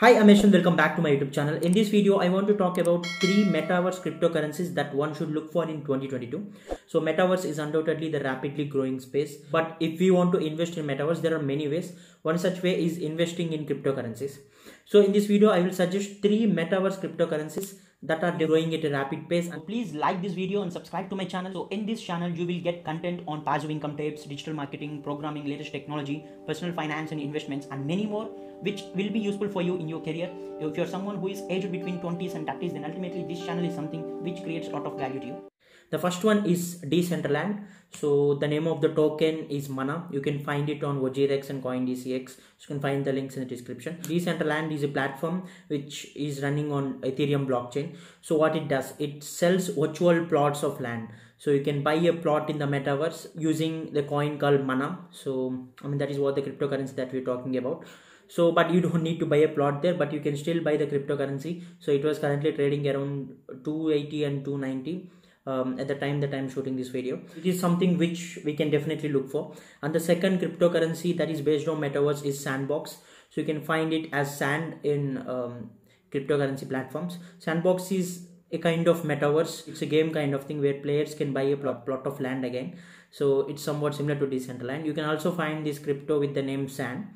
Hi, I'm Esh and welcome back to my YouTube channel. In this video, I want to talk about three metaverse cryptocurrencies that one should look for in 2022. So metaverse is undoubtedly the rapidly growing space. But if we want to invest in metaverse, there are many ways. One such way is investing in cryptocurrencies. So in this video, I will suggest three metaverse cryptocurrencies that are growing at a rapid pace. And please like this video and subscribe to my channel. So in this channel, you will get content on passive income tips, digital marketing, programming, latest technology, personal finance and investments, and many more, which will be useful for you in your career. If you're someone who is aged between 20s and 30s, then ultimately this channel is something which creates a lot of value to you. The first one is Decentraland. So the name of the token is MANA. You can find it on Wazirx and CoinDCX. You can find the links in the description. Decentraland is a platform which is running on Ethereum blockchain. So what it does, it sells virtual plots of land. So you can buy a plot in the metaverse using the coin called MANA. So I mean, that is what the cryptocurrency that we're talking about. So, but you don't need to buy a plot there, but you can still buy the cryptocurrency. So it was currently trading around 280 and 290. At the time that I'm shooting this video. It is something which we can definitely look for. And the second cryptocurrency that is based on metaverse is Sandbox. So you can find it as Sand in cryptocurrency platforms. Sandbox is a kind of metaverse. It's a game kind of thing where players can buy a plot of land again. So it's somewhat similar to Decentraland. You can also find this crypto with the name Sand.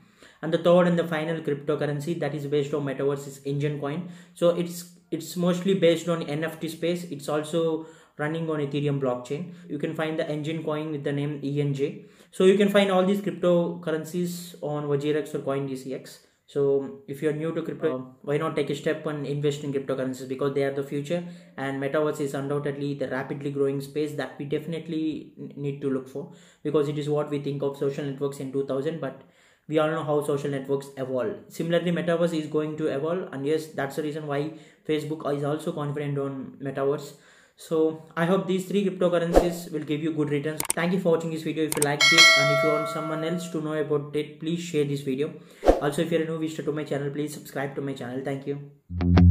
And the third and the final cryptocurrency that is based on metaverse is Enjin Coin. So it's mostly based on NFT space. It's also running on Ethereum blockchain. You can find the Enjin Coin with the name ENJ. So you can find all these cryptocurrencies on Wazirx or CoinDCX. So if you're new to crypto, why not take a step and invest in cryptocurrencies, because they are the future, and metaverse is undoubtedly the rapidly growing space that we definitely need to look for, because it is what we think of social networks in 2000, but we all know how social networks evolve. Similarly, metaverse is going to evolve, and yes, that's the reason why Facebook is also confident on metaverse. So I hope these three cryptocurrencies will give you good returns. Thank you for watching this video. If you like this and if you want someone else to know about it, please share this video. Also, if you're a new visitor to my channel, please subscribe to my channel. Thank you.